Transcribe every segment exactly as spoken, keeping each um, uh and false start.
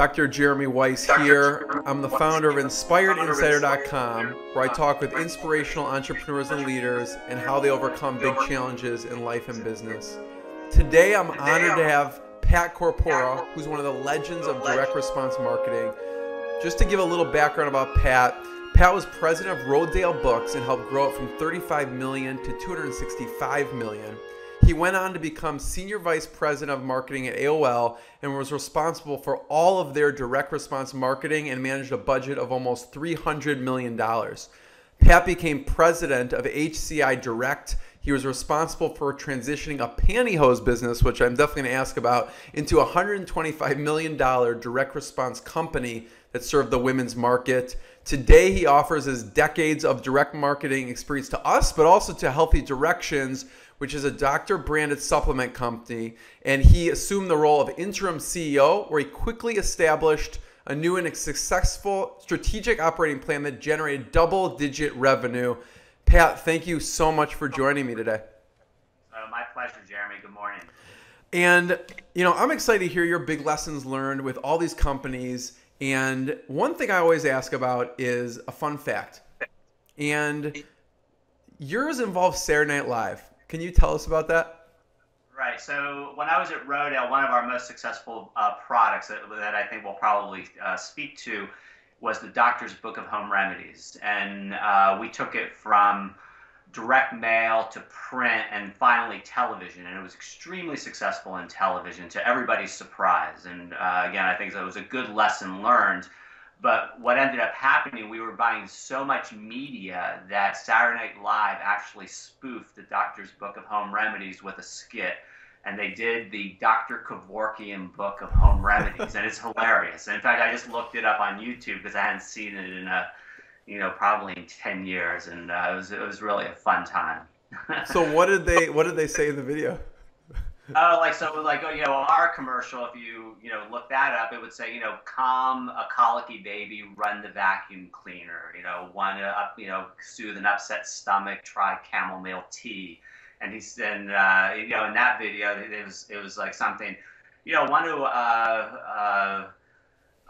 Doctor Jeremy Weiss here. I'm the founder of Inspired Insider dot com, where I talk with inspirational entrepreneurs and leaders and how they overcome big challenges in life and business. Today, I'm honored to have Pat Corpora, who's one of the legends of direct response marketing. Just to give a little background about Pat, Pat was president of Rodale Books and helped grow it from thirty-five million dollars to two hundred sixty-five million dollars. He went on to become Senior Vice President of Marketing at A O L and was responsible for all of their direct response marketing and managed a budget of almost three hundred million dollars. Pat became President of H C I Direct. He was responsible for transitioning a pantyhose business, which I'm definitely going to ask about, into a one hundred twenty-five million dollars direct response company that served the women's market. Today, he offers his decades of direct marketing experience to us, but also to Healthy Directions, which is a doctor-branded supplement company, and he assumed the role of interim C E O, where he quickly established a new and successful strategic operating plan that generated double-digit revenue. Pat, thank you so much for joining me today. Uh, my pleasure, Jeremy. Good morning. And, you know, I'm excited to hear your big lessons learned with all these companies, and one thing I always ask about is a fun fact, and yours involves Saturday Night Live. Can you tell us about that? Right. So when I was at Rodale, one of our most successful uh, products that, that I think we'll probably uh, speak to was the Doctor's Book of Home Remedies. And uh, we took it from direct mail to print and finally television. And it was extremely successful in television, to everybody's surprise. And uh, again, I think that was a good lesson learned. But what ended up happening, we were buying so much media that Saturday Night Live actually spoofed the Doctor's Book of Home Remedies with a skit. And they did the Doctor Kevorkian Book of Home Remedies. And it's hilarious. And in fact, I just looked it up on YouTube because I hadn't seen it in, a, you know, probably in ten years. And uh, it, was, it was really a fun time. So what did they, what did they say in the video? Oh, like, so, like, oh, you know, our commercial, if you, you know, look that up, it would say, you know, calm a colicky baby, run the vacuum cleaner, you know, want to, up, you know, soothe an upset stomach, try chamomile tea. And he said, uh, you know, in that video, it was, it was like something, you know, want to, uh, uh,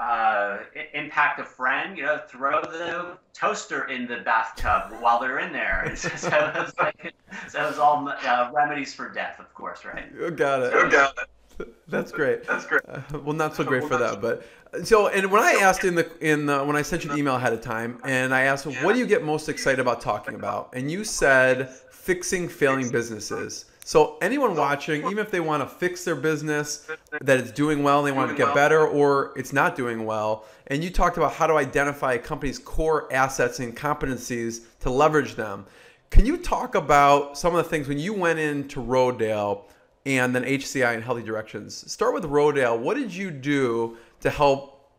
uh, impact a friend, you know, throw the toaster in the bathtub while they're in there. And so, so it was like, so it was all uh, remedies for death, of course, right? You got it. You got it. That's great. That's great. Uh, well, not so great for that, but so. And when I asked in the in the, when I sent you the email ahead of time, and I asked, what do you get most excited about talking about? And you said fixing failing businesses. So anyone watching, even if they want to fix their business, that it's doing well, and they want to get better, or it's not doing well. And you talked about how to identify a company's core assets and competencies to leverage them. Can you talk about some of the things when you went into Rodale and then H C I and Healthy Directions? Start with Rodale. What did you do to help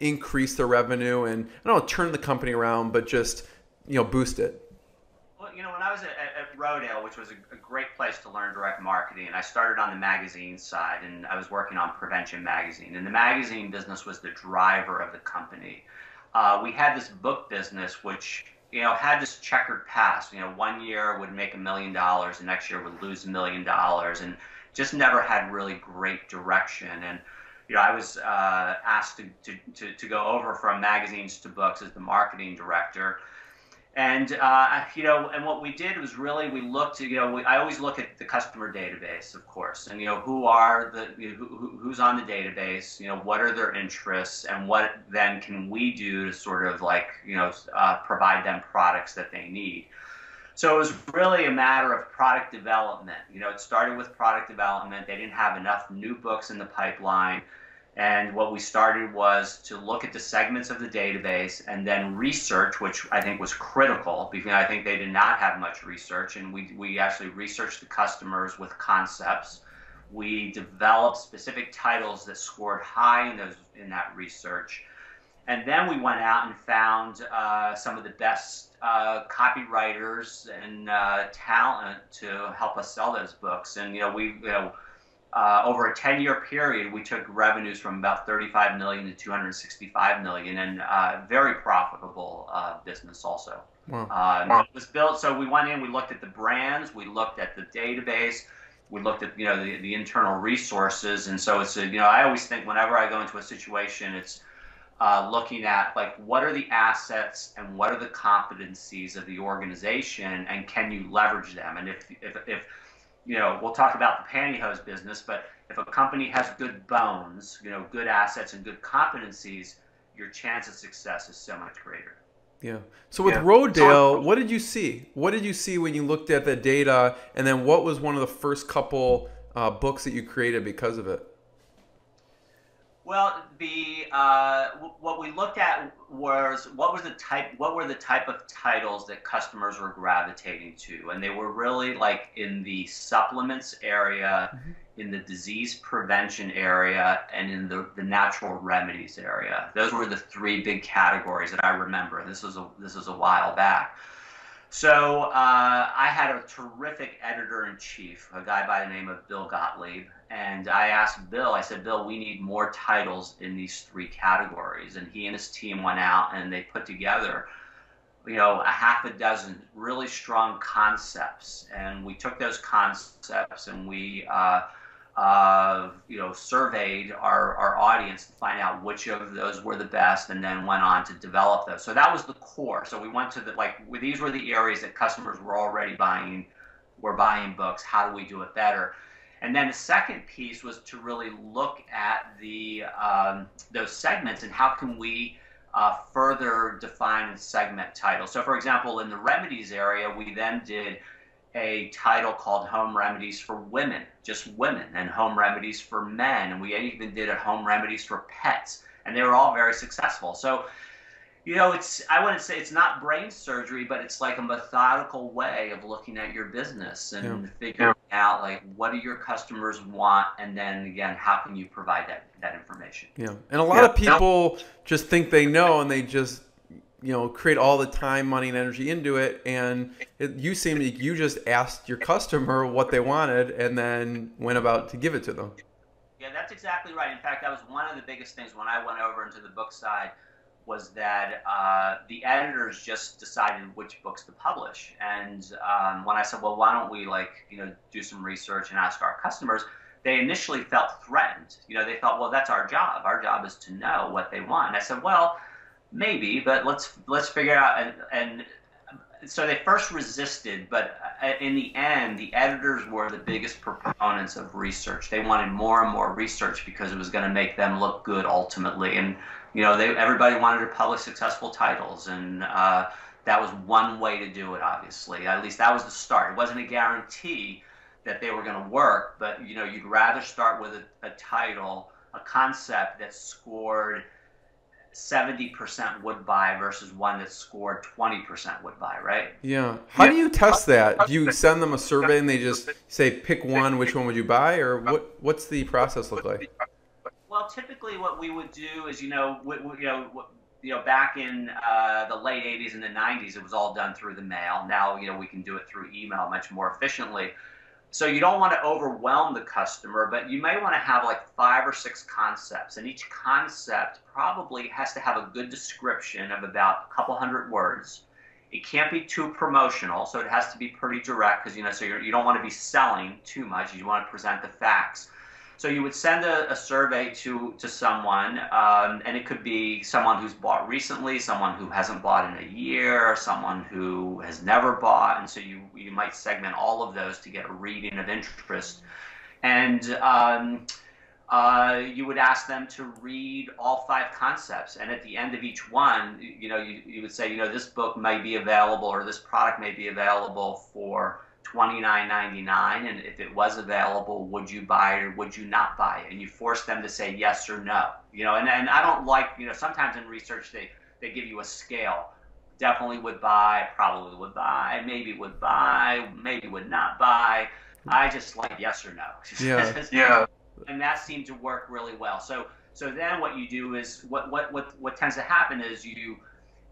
increase the revenue and, I don't know, turn the company around, but just, you know, boost it? Well, you know, when I was at, at Rodale, which was a, a great place to learn direct marketing, and I started on the magazine side, and I was working on Prevention magazine, and the magazine business was the driver of the company. Uh, we had this book business, which, you know, had this checkered past. You know, one year would make a million dollars, the next year would lose a million dollars, and just never had really great direction. And, you know, I was uh, asked to, to, to, to go over from magazines to books as the marketing director. And, uh, you know, and what we did was really we looked, you know, we, I always look at the customer database, of course, and, you know, who are the, you know, who, who's on the database, you know, what are their interests, and what then can we do to sort of like, you know, uh, provide them products that they need. So it was really a matter of product development. You know, it started with product development. They didn't have enough new books in the pipeline. And what we started was to look at the segments of the database and then research, which I think was critical because I think they did not have much research. And we, we actually researched the customers with concepts. We developed specific titles that scored high in, those, in that research. And then we went out and found uh, some of the best uh, copywriters and uh, talent to help us sell those books. And, you know, we, you know, Uh, over a ten-year period, we took revenues from about thirty-five million dollars to two hundred sixty-five million dollars, and uh, very profitable uh, business also. Wow. Uh, it was built. So we went in, we looked at the brands, we looked at the database, we looked at, you know, the, the internal resources. And so it's, a, you know, I always think whenever I go into a situation, it's uh, looking at, like, what are the assets and what are the competencies of the organization, and can you leverage them? And if, if, if you know, we'll talk about the pantyhose business, but if a company has good bones, you know, good assets and good competencies, your chance of success is so much greater. Yeah. So with yeah. Rodale, what did you see? What did you see when you looked at the data? And then what was one of the first couple uh, books that you created because of it? Well, the uh, what we looked at was what was the type, what were the type of titles that customers were gravitating to, and they were really like in the supplements area, mm-hmm. in the disease prevention area, and in the, the natural remedies area. Those were the three big categories that I remember, and this was a, this was a while back. So uh, I had a terrific editor-in-chief, a guy by the name of Bill Gottlieb, and I asked Bill, I said, Bill, we need more titles in these three categories. And he and his team went out and they put together, you know, a half a dozen really strong concepts. And we took those concepts and we, uh, uh, you know, surveyed our, our audience to find out which of those were the best, and then went on to develop those. So that was the core. So we went to the, like, these were the areas that customers were already buying, were buying books. How do we do it better? And then the second piece was to really look at the um, those segments and how can we uh, further define and segment titles. So, for example, in the remedies area, we then did a title called Home Remedies for Women, just women, and Home Remedies for Men. And we even did a Home Remedies for Pets, and they were all very successful. So, you know, it's, I wouldn't say it's not brain surgery, but it's like a methodical way of looking at your business and yeah. figuring yeah. out, like, what do your customers want? And then again, how can you provide that, that information? Yeah. And a lot yeah. of people no. just think they know, and they just, you know, create all the time, money, and energy into it. And it, you seem like you just asked your customer what they wanted and then went about to give it to them. Yeah, that's exactly right. In fact, that was one of the biggest things when I went over into the book side, was that uh, the editors just decided which books to publish. And um, when I said, well, why don't we, like, you know, do some research and ask our customers, they initially felt threatened. You know, they thought, well, that's our job. Our job is to know what they want. And I said, well, maybe, but let's let's figure out. And, and so they first resisted, but in the end, the editors were the biggest proponents of research. They wanted more and more research because it was going to make them look good ultimately. And you know, they, everybody wanted to publish successful titles, and uh, that was one way to do it, obviously. At least that was the start. It wasn't a guarantee that they were going to work, but, you know, you'd rather start with a, a title, a concept that scored seventy percent would buy versus one that scored twenty percent would buy, right? Yeah. How yeah. do you test that? Do you send them a survey and they just say, pick one, which one would you buy? Or what? what's the process look like? Well, typically what we would do is, you know, we, we, you know, we, you know, back in uh, the late eighties and the nineties, it was all done through the mail. Now, you know, we can do it through email much more efficiently. So you don't want to overwhelm the customer, but you may want to have like five or six concepts, and each concept probably has to have a good description of about a couple hundred words. It can't be too promotional, so it has to be pretty direct, because, you know, so you're, you don't want to be selling too much. You want to present the facts. So you would send a, a survey to, to someone, um, and it could be someone who's bought recently, someone who hasn't bought in a year, someone who has never bought, and so you, you might segment all of those to get a reading of interest. And um, uh, you would ask them to read all five concepts, and at the end of each one, you know, you, you would say, you know, this book may be available, or this product may be available for twenty-nine ninety-nine, and if it was available, would you buy it or would you not buy it? And you force them to say yes or no. You know, and, and I don't like, you know, sometimes in research they, they give you a scale. Definitely would buy, probably would buy, maybe would buy, maybe would not buy. I just like yes or no. Yeah. yeah. And that seemed to work really well. So so then what you do is, what what what, what tends to happen is you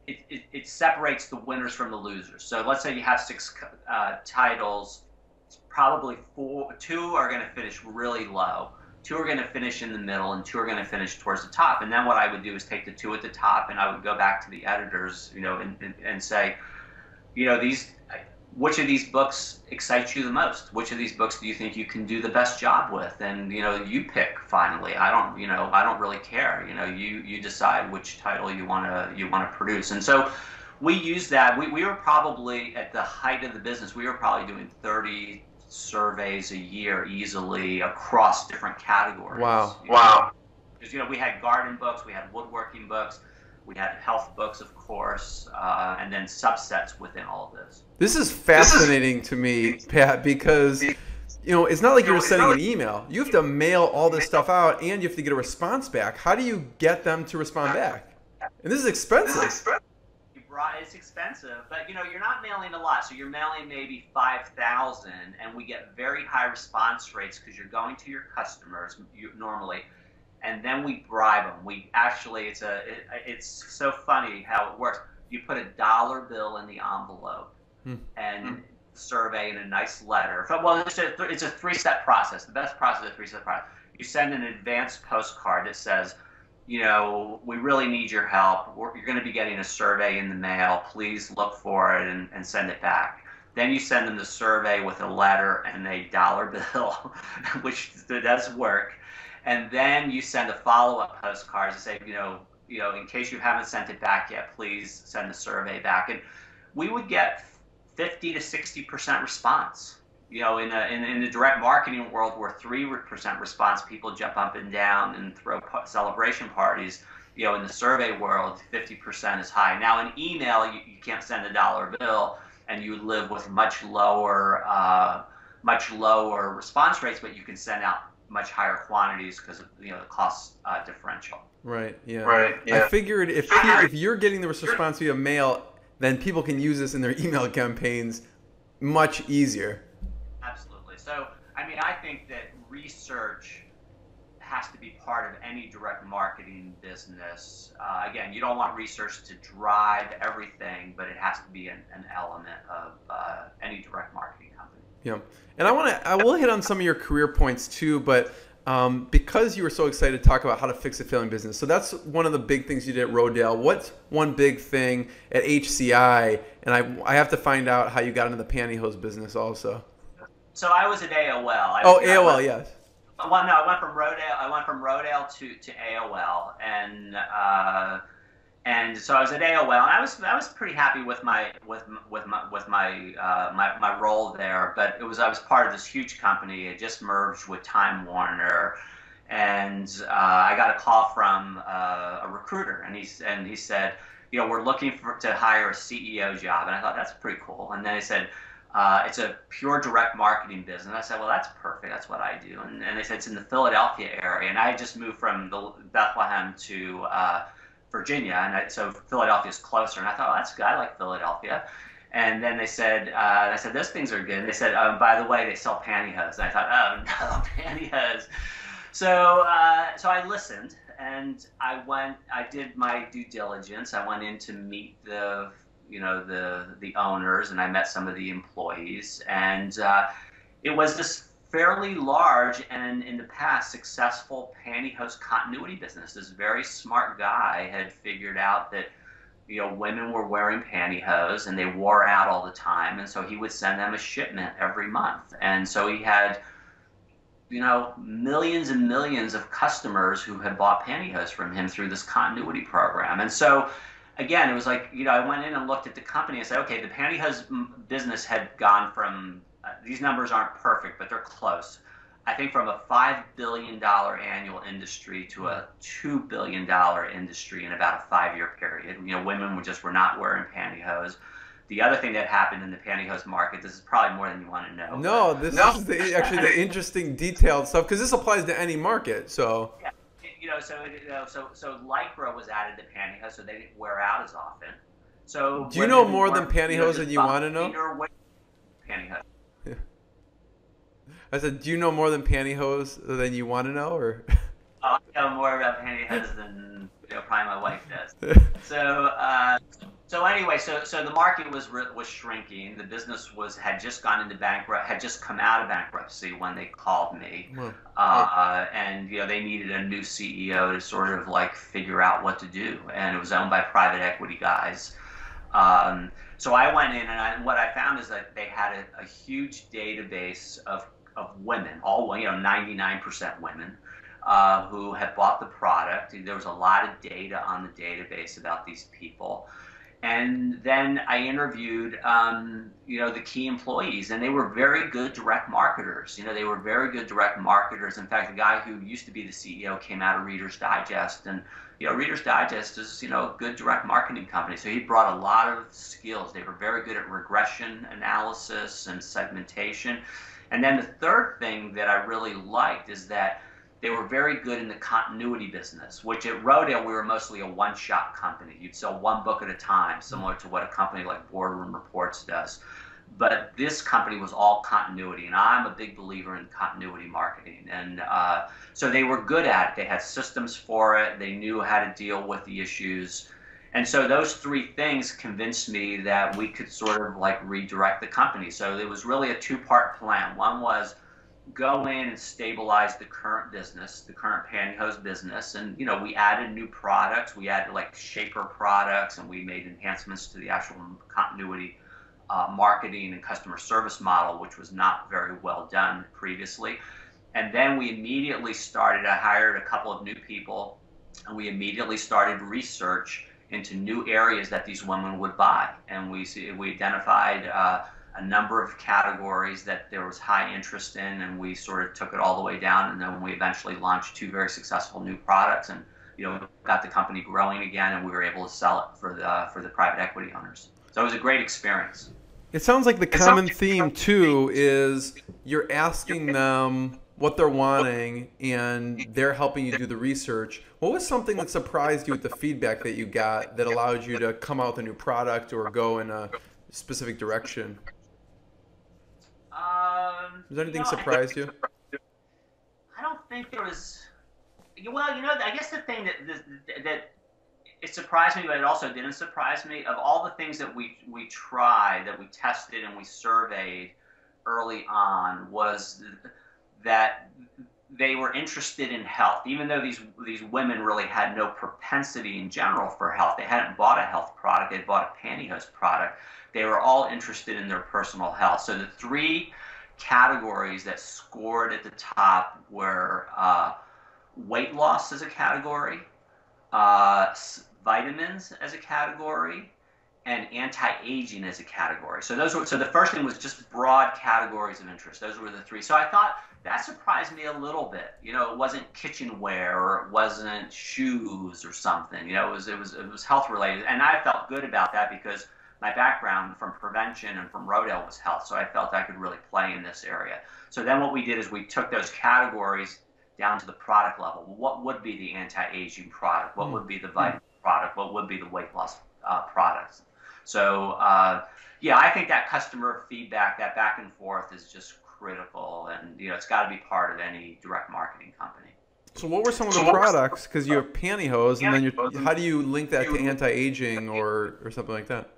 It, it, it separates the winners from the losers. So let's say you have six uh, titles, probably four, two are going to finish really low, two are going to finish in the middle, and two are going to finish towards the top. And then what I would do is take the two at the top, and I would go back to the editors, you know, and, and, and say, you know, these, which of these books excites you the most? Which of these books do you think you can do the best job with? And, you know, you pick finally. I don't, you know, I don't really care. You know, you, you decide which title you want to, you want to produce. And so we use that. We, we were probably at the height of the business. We were probably doing thirty surveys a year easily across different categories. Wow. You know? Wow. Because, you know, we had garden books, we had woodworking books, we had health books, of course, uh, and then subsets within all of this. This is fascinating to me, Pat, because, you know, it's not like you were sending an email. You have to mail all this stuff out, and you have to get a response back. How do you get them to respond back? And this is expensive. It's expensive, but, you know, you're not mailing a lot. So you're mailing maybe five thousand, and we get very high response rates because you're going to your customers normally. And then we bribe them. We actually, it's a, it, it's so funny how it works. You put a dollar bill in the envelope hmm. and hmm. survey in a nice letter. Well, it's a, it's a three-step process. The best process is a three-step process. You send an advanced postcard that says, you know, we really need your help. We're, you're going to be getting a survey in the mail. Please look for it and, and send it back. Then you send them the survey with a letter and a dollar bill, which does work. And then you send a follow-up postcard to say, you know, you know, in case you haven't sent it back yet, please send the survey back. And we would get fifty to sixty percent response. You know, in, a, in in the direct marketing world, where three percent response, people jump up and down and throw celebration parties. You know, in the survey world, fifty percent is high. Now, in email, you, you can't send a dollar bill, and you live with much lower, uh, much lower response rates, but you can send out much higher quantities because of, you know, the cost uh, differential. Right. Yeah. Right. Yeah. I figured if if you're getting the response via mail, then people can use this in their email campaigns much easier. Absolutely. So, I mean, I think that research has to be part of any direct marketing business. Uh, again, you don't want research to drive everything, but it has to be an, an element of uh, any direct marketing company. Yeah, and I want to. I will hit on some of your career points too, but um, because you were so excited to talk about how to fix a failing business, so that's one of the big things you did at Rodale. What's one big thing at H C I? And I, I have to find out how you got into the pantyhose business also. So I was at A O L. I oh, was, A O L, I went, yes. Well, no, I went from Rodale. I went from Rodale to to A O L, and. Uh, And so I was at A O L, and I was I was pretty happy with my with with my with my uh, my my role there. But it was I was part of this huge company. It just merged with Time Warner, and uh, I got a call from uh, a recruiter, and he and he said, you know, we're looking for to hire a C E O job, and I thought that's pretty cool. And then he said, uh, it's a pure direct marketing business. And I said, well, that's perfect. That's what I do. And and they said it's in the Philadelphia area, and I had just moved from the Bethlehem to. Uh, Virginia, and I, so Philadelphia's closer, and I thought, oh, that's good, I like Philadelphia. And then they said, uh, I said, those things are good. And they said, um, by the way, they sell pantyhose. And I thought, oh no, pantyhose. So, uh, so I listened, and I went, I did my due diligence. I went in to meet the, you know, the the owners, and I met some of the employees, and uh, it was this fairly large and in the past successful pantyhose continuity business. This very smart guy had figured out that, you know, women were wearing pantyhose and they wore out all the time, and so he would send them a shipment every month. And so he had, you know, millions and millions of customers who had bought pantyhose from him through this continuity program. And so again, it was like, you know, I went in and looked at the company and said, okay, the pantyhose business had gone from Uh, these numbers aren't perfect, but they're close. I think from a five billion dollar annual industry to a two billion dollar industry in about a five-year period. You know, women were just were not wearing pantyhose. The other thing that happened in the pantyhose market, this is probably more than you want to know. No, but, this no. is the, actually the interesting detailed stuff, because this applies to any market. So, yeah. you know, so you know, so so Lycra was added to pantyhose, so they didn't wear out as often. So, do you know more than pantyhose than you want to know? Pantyhose. I said, do you know more than pantyhose than you want to know, or? I know more about pantyhose than, you know, probably my wife does. So, uh, so anyway, so so the market was was shrinking. The business was had just gone into bankrupt, had just come out of bankruptcy when they called me, hmm. uh, and you know they needed a new C E O to sort of like figure out what to do, and it was owned by private equity guys. Um, so I went in, and I, what I found is that they had a, a huge database of, of women, all you know, ninety-nine percent women, uh, who had bought the product. There was a lot of data on the database about these people. And then I interviewed, um, you know, the key employees, and they were very good direct marketers. You know, they were very good direct marketers. In fact, the guy who used to be the C E O came out of Reader's Digest, and, you know, Reader's Digest is, you know, a good direct marketing company. So he brought a lot of skills. They were very good at regression analysis and segmentation. And then the third thing that I really liked is that they were very good in the continuity business, which at Rodale, we were mostly a one-shot company. You'd sell one book at a time, similar to what a company like Boardroom Reports does. But this company was all continuity, and I'm a big believer in continuity marketing. And uh, so they were good at it. They had systems for it. They knew how to deal with the issues. And so those three things convinced me that we could sort of like redirect the company. So it was really a two-part plan. One was go in and stabilize the current business, the current pantyhose business. And, you know, we added new products. We added like shaper products, and we made enhancements to the actual continuity uh, marketing and customer service model, which was not very well done previously. And then we immediately started, I hired a couple of new people, and we immediately started research into new areas that these women would buy. And we, we identified uh, a number of categories that there was high interest in, and we sort of took it all the way down, and then we eventually launched two very successful new products, and you know, got the company growing again, and we were able to sell it for the for the private equity owners. So it was a great experience. It sounds like the common theme too is you're asking them what they're wanting, and they're helping you do the research. What was something that surprised you with the feedback that you got that allowed you to come out with a new product or go in a specific direction? Um, Does anything you know, surprise you? I don't think there was. Well, you know, I guess the thing that that, that it surprised me, but it also didn't surprise me. Of all the things that we we tried, that we tested and we surveyed early on, was that they were interested in health, even though these these women really had no propensity in general for health. They hadn't bought a health product; they bought a pantyhose product. They were all interested in their personal health. So the three categories that scored at the top were uh, weight loss as a category, uh, vitamins as a category, and anti-aging as a category. So those were. So the first thing was just broad categories of interest. Those were the three. So I thought that surprised me a little bit. You know, it wasn't kitchenware, or it wasn't shoes or something. You know, it was it was it was health related, and I felt good about that because my background from prevention and from Rodale was health, so I felt I could really play in this area. So then what we did is we took those categories down to the product level. What would be the anti-aging product? What would be the vitamin product? What would be the weight loss uh, products? So uh, yeah, I think that customer feedback, that back and forth, is just critical, and you know, it's got to be part of any direct marketing company. So what were some of the products? Because you have pantyhose, and then you're, how do you link that to anti-aging or or something like that?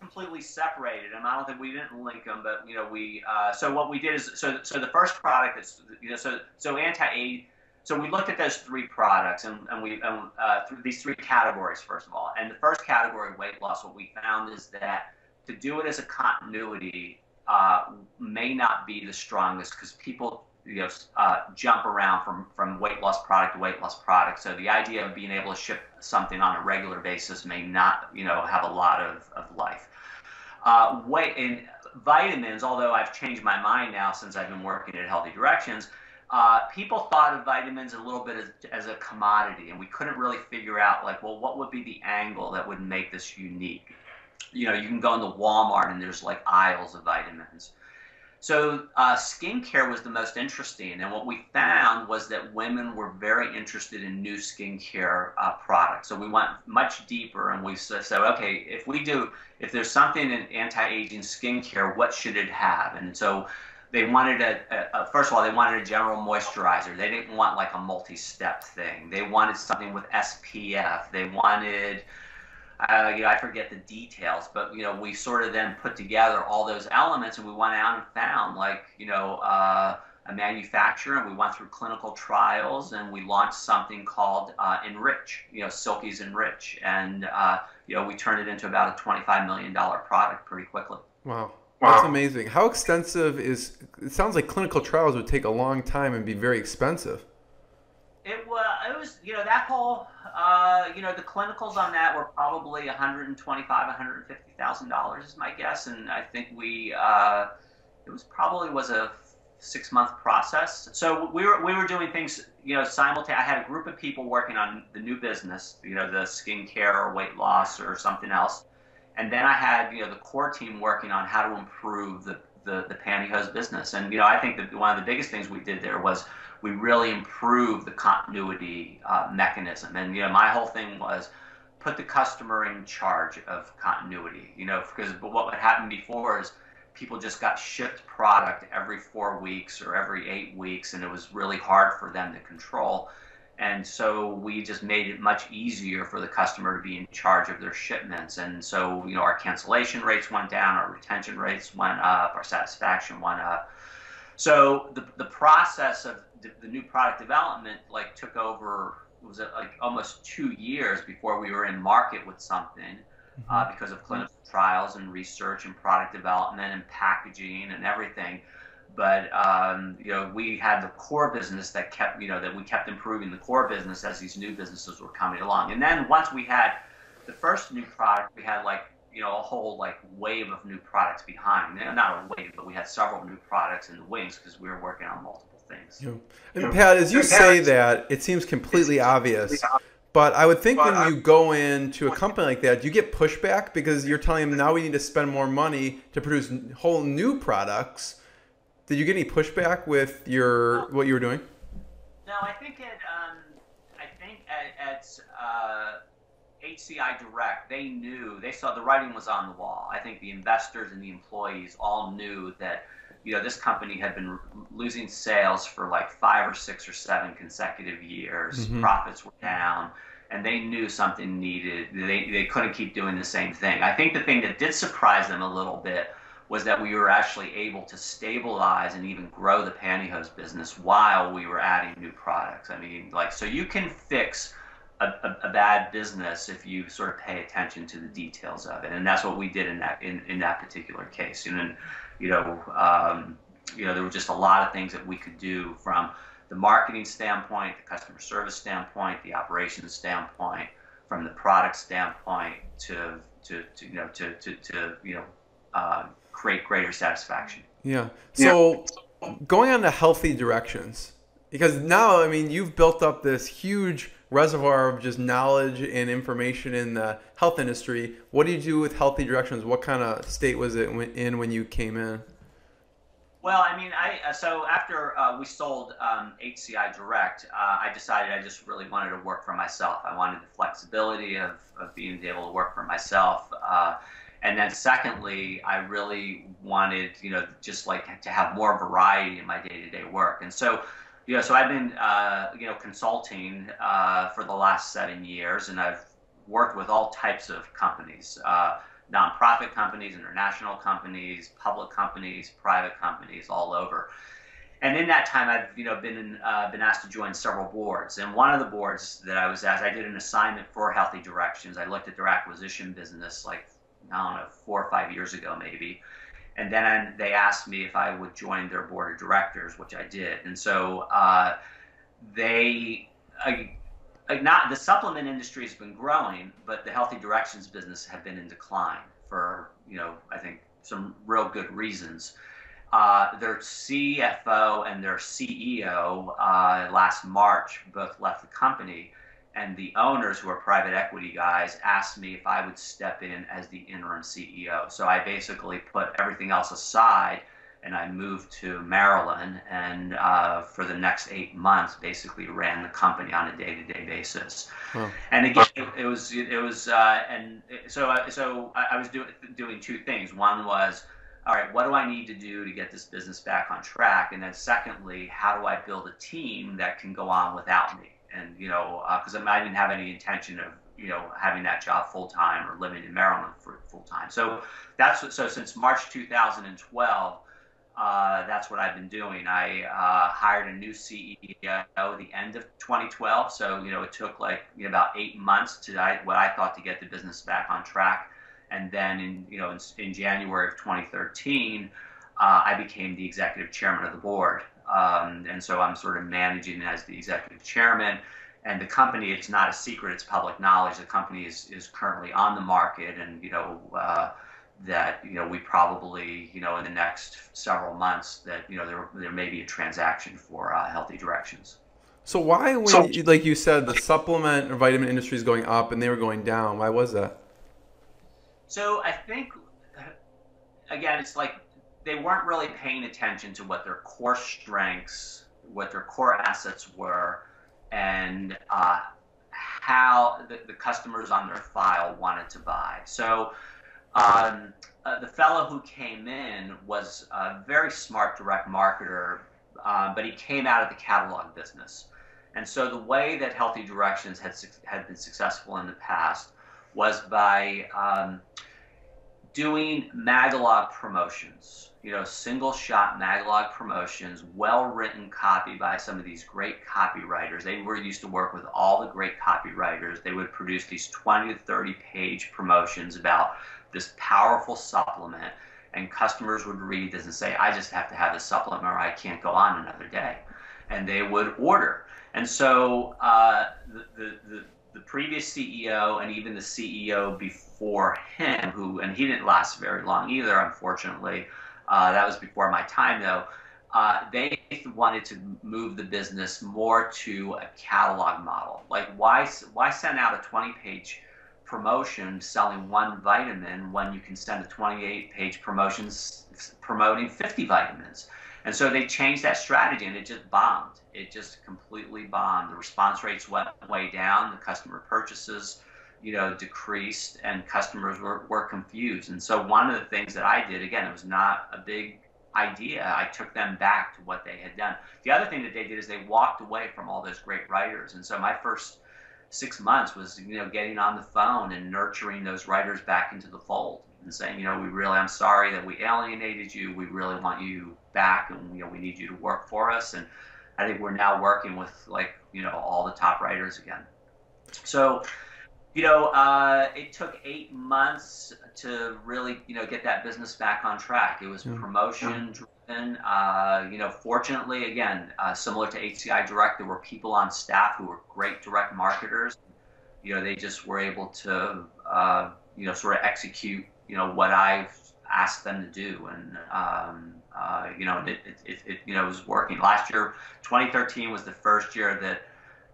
Completely separated, and I don't think we didn't link them, but you know, we. Uh, so what we did is, so so the first product is, you know, so so anti-aging. So we looked at those three products, and and we and, uh, through these three categories first of all, and the first category, weight loss. What we found is that to do it as a continuity uh, may not be the strongest, because people, you know, uh, jump around from, from weight loss product to weight loss product. So the idea of being able to ship something on a regular basis may not, you know, have a lot of, of life. Uh, weight and vitamins, although I've changed my mind now since I've been working at Healthy Directions, uh, people thought of vitamins a little bit as, as a commodity, and we couldn't really figure out, like, well, what would be the angle that would make this unique? You know, you can go into Walmart and there's like aisles of vitamins. So uh, skincare was the most interesting, and what we found was that women were very interested in new skincare uh, products. So we went much deeper, and we said, so, okay, if we do, if there's something in anti-aging skincare, what should it have? And so they wanted a, a, a, first of all, they wanted a general moisturizer. They didn't want like a multi-step thing. They wanted something with S P F. They wanted, Uh, you know, I forget the details, but you know, we sort of then put together all those elements, and we went out and found, like, you know, uh, a manufacturer, and we went through clinical trials, and we launched something called uh, Enrich, you know, Silkies Enrich, and uh, you know, we turned it into about a twenty-five million dollars product pretty quickly. Wow, that's amazing. How extensive is? It sounds like clinical trials would take a long time and be very expensive. It was, it was, you know, that whole, uh, you know, the clinicals on that were probably one hundred twenty-five thousand, one hundred fifty thousand dollars is my guess, and I think we, uh, it was probably was a six-month process. So we were we were doing things, you know, simultaneously. I had a group of people working on the new business, you know, the skincare or weight loss or something else, and then I had, you know, the core team working on how to improve the the, the pantyhose business. And you know, I think that one of the biggest things we did there was we really improved the continuity uh, mechanism. And you know, my whole thing was put the customer in charge of continuity. You know, because what would happen before is people just got shipped product every four weeks or every eight weeks, and it was really hard for them to control. And so we just made it much easier for the customer to be in charge of their shipments. And so, you know, our cancellation rates went down, our retention rates went up, our satisfaction went up. So the, the process of the, the new product development, like, took over, was it like almost two years before we were in market with something. Uh, because of clinical trials and research and product development and packaging and everything. But um, you know, we had the core business that kept, you know, that we kept improving the core business as these new businesses were coming along. And then once we had the first new product, we had, like, you know, a whole, like, wave of new products behind. Not a wave, but we had several new products in the wings because we were working on multiple things. Yeah. And you know, Pat, as you say that, it seems completely obvious. But I would think but when I'm, you go into a company like that, you get pushback because you're telling them now we need to spend more money to produce whole new products. Did you get any pushback with your what you were doing? No, I think at um, I think at, at uh, H C I Direct, they knew, they saw the writing was on the wall. I think the investors and the employees all knew that, you know, this company had been losing sales for like five or six or seven consecutive years. Mm-hmm. Profits were down, and they knew something needed. They, they couldn't keep doing the same thing. I think the thing that did surprise them a little bit was that we were actually able to stabilize and even grow the pantyhose business while we were adding new products. I mean, like, so you can fix a, a, a bad business if you sort of pay attention to the details of it. And that's what we did in that, in, in that particular case. And then, you know, um, you know, there were just a lot of things that we could do from the marketing standpoint, the customer service standpoint, the operations standpoint, from the product standpoint to, to, to you know, to, to, to you know, uh, create greater satisfaction. Yeah. So yeah. Going on to Healthy Directions, because now, I mean, you've built up this huge reservoir of just knowledge and information in the health industry. What do you do with Healthy Directions? What kind of state was it in when you came in? Well, I mean, I so after uh, we sold um, H C I Direct, uh, I decided I just really wanted to work for myself. I wanted the flexibility of, of being able to work for myself. Uh, and then secondly, I really wanted, you know, just like to have more variety in my day-to-day work. And so Yeah, so I've been, uh, you know, consulting uh, for the last seven years, and I've worked with all types of companies, uh, nonprofit companies, international companies, public companies, private companies, all over. And in that time, I've, you know, been in, uh, been asked to join several boards. And one of the boards that I was asked, I did an assignment for Healthy Directions. I looked at their acquisition business, like, I don't know, four or five years ago, maybe. And then they asked me if I would join their board of directors, which I did. And so uh, they, I, I not, the supplement industry has been growing, but the Healthy Directions business had been in decline for, you know, I think some real good reasons. Uh, their C F O and their C E O uh, last March both left the company. And the owners, who are private equity guys, asked me if I would step in as the interim C E O. So I basically put everything else aside, and I moved to Maryland, and uh, for the next eight months, basically ran the company on a day-to-day basis. Hmm. And again, it, it was it was uh, and so uh, so I was doing doing two things. One was, all right, what do I need to do to get this business back on track? And then secondly, how do I build a team that can go on without me? And, you know, because uh, I didn't have any intention of, you know, having that job full time or living in Maryland for full time. So that's so since March two thousand twelve, uh, that's what I've been doing. I uh, hired a new C E O at the end of twenty twelve. So, you know, it took like you know, about eight months to what I thought to get the business back on track. And then in, you know, in, in January of twenty thirteen, uh, I became the executive chairman of the board. Um, and so I'm sort of managing as the executive chairman. And the company, it's not a secret, it's public knowledge. The company is, is currently on the market, and, you know, uh, that, you know, we probably, you know, in the next several months that, you know, there, there may be a transaction for uh, Healthy Directions. So why, when so, you, like you said, the supplement or vitamin industry is going up and they were going down, why was that? So I think, again, it's like they weren't really paying attention to what their core strengths, what their core assets were, and uh, how the, the customers on their file wanted to buy. So um, uh, the fellow who came in was a very smart direct marketer, uh, but he came out of the catalog business. And so the way that Healthy Directions had, had been successful in the past was by um, doing Magalog promotions, you know, single shot Magalog promotions, well-written copy by some of these great copywriters. They were used to work with all the great copywriters. They would produce these twenty to thirty page promotions about this powerful supplement, and customers would read this and say, I just have to have this supplement or I can't go on another day. And they would order. And so uh, the, the, the, the previous C E O, and even the C E O before him, who, and he didn't last very long either, unfortunately, Uh, that was before my time, though. Uh, they wanted to move the business more to a catalog model. Like, why why send out a twenty-page promotion selling one vitamin when you can send a twenty-eight page promotion promoting fifty vitamins? And so they changed that strategy, and it just bombed. It just completely bombed. The response rates went way down. The customer purchases, you know, decreased, and customers were, were confused. And so one of the things that I did, again, it was not a big idea. I took them back to what they had done. The other thing that they did is they walked away from all those great writers. And so my first six months was, you know, getting on the phone and nurturing those writers back into the fold and saying, you know, we really, I'm sorry that we alienated you. We really want you back, and, you know, we need you to work for us. And I think we're now working with, like, you know, all the top writers again. So, you know, uh, it took eight months to really, you know, get that business back on track. It was promotion-driven. Uh, you know, fortunately, again, uh, similar to H C I Direct, there were people on staff who were great direct marketers. You know, they just were able to, uh, you know, sort of execute, you know, what I've asked them to do. And, um, uh, you know, it, it, it, it, you know, it was working. Last year, twenty thirteen was the first year that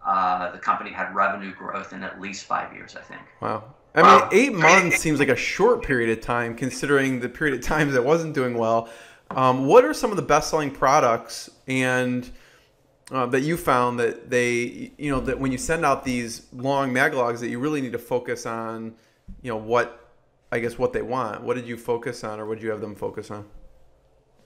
Uh, the company had revenue growth in at least five years, I think. Wow. I mean, wow. eight months seems like a short period of time, considering the period of time that wasn't doing well. Um, what are some of the best-selling products and uh, that you found that they, you know, that when you send out these long magalogs that you really need to focus on, you know, what, I guess, what they want? What did you focus on, or what did you have them focus on?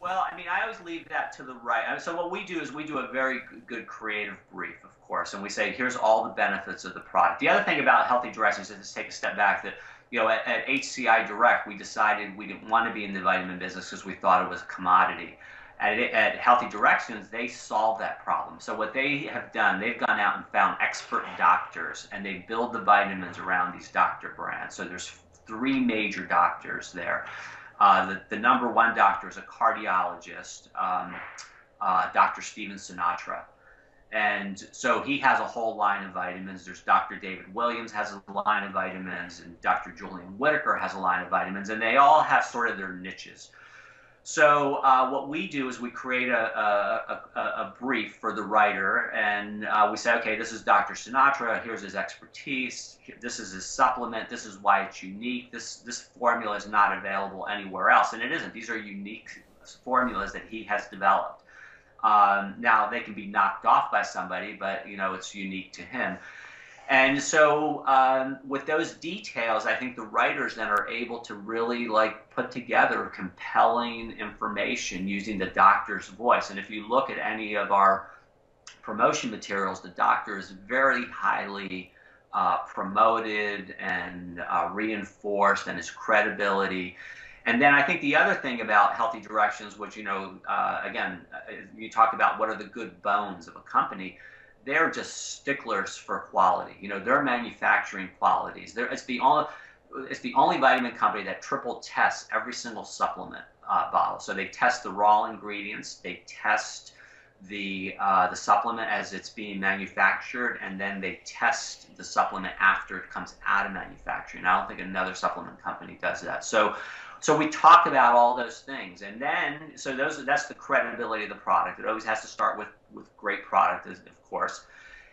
Well, I mean, I always leave that to the right. So what we do is we do a very good creative brief, of course, and we say, here's all the benefits of the product. The other thing about Healthy Directions is, let's take a step back, that, you know, at, at H C I Direct, we decided we didn't want to be in the vitamin business because we thought it was a commodity. At, at Healthy Directions, they solve that problem. So what they have done, they've gone out and found expert doctors, and they build the vitamins around these doctor brands. So there's three major doctors there. Uh, the, the number one doctor is a cardiologist, um, uh, Doctor Stephen Sinatra. And so he has a whole line of vitamins. There's Doctor David Williams has a line of vitamins, and Doctor Julian Whitaker has a line of vitamins, and they all have sort of their niches. So uh, what we do is we create a, a, a, a brief for the writer, and uh, we say, okay, this is Doctor Sinatra, here's his expertise, this is his supplement, this is why it's unique, this, this formula is not available anywhere else, and it isn't. These are unique formulas that he has developed. Um, now, they can be knocked off by somebody, but, you know, it's unique to him. And so um, with those details, I think the writers then are able to really, like, put together compelling information using the doctor's voice. And if you look at any of our promotion materials, the doctor is very highly uh, promoted and uh, reinforced, and his credibility. And then I think the other thing about Healthy Directions, which, you know, uh, again, you talked about what are the good bones of a company. They're just sticklers for quality. You know, they're manufacturing qualities. They're, it's the only, it's the only vitamin company that triple tests every single supplement uh, bottle. So they test the raw ingredients, they test the uh, the supplement as it's being manufactured, and then they test the supplement after it comes out of manufacturing. I don't think another supplement company does that. So. So we talk about all those things, and then so those that's the credibility of the product. It always has to start with with great product, of course.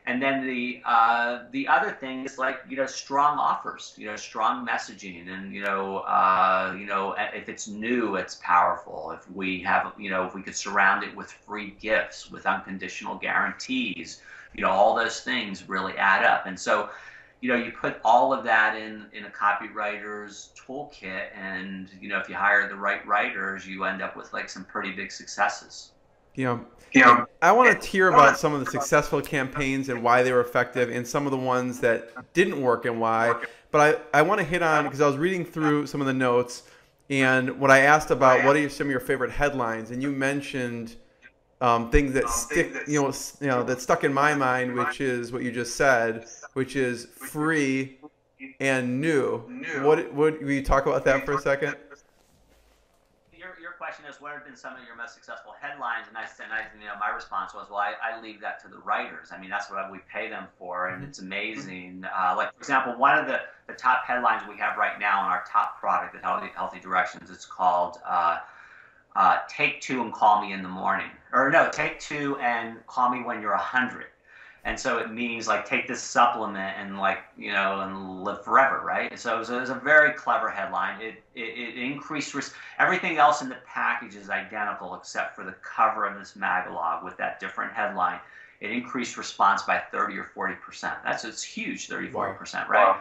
And then the uh, the other thing is, like, you know, strong offers, you know, strong messaging, and you know uh, you know if it's new, it's powerful. If we have you know if we could surround it with free gifts, with unconditional guarantees, you know, all those things really add up. And so, you know, you put all of that in, in a copywriter's toolkit, and, you know, if you hire the right writers, you end up with, like, some pretty big successes. You know, you know I want to hear about some of the successful campaigns and why they were effective, and some of the ones that didn't work and why. But I, I want to hit on, because I was reading through some of the notes, and what I asked about what are some of your favorite headlines, and you mentioned um, things that stick, you know, you know, that stuck in my mind, which is what you just said, which is free and new. new. What would you talk about that for a second? Your, your question is, what have been some of your most successful headlines? And I said, and I, you know, my response was, well, I, I leave that to the writers. I mean, that's what we pay them for, and it's amazing. Uh, like, for example, one of the, the top headlines we have right now on our top product at Healthy, Healthy Directions, it's called uh, uh, Take Two and Call Me in the Morning. Or no, Take Two and Call Me When You're one hundred. And so it means, like, take this supplement and, like, you know, and live forever, right? So it was, it was a very clever headline. It, it, it increased risk. Everything else in the package is identical except for the cover of this magalog with that different headline. It increased response by thirty or forty percent. That's it's huge, thirty, forty percent, right? Wow.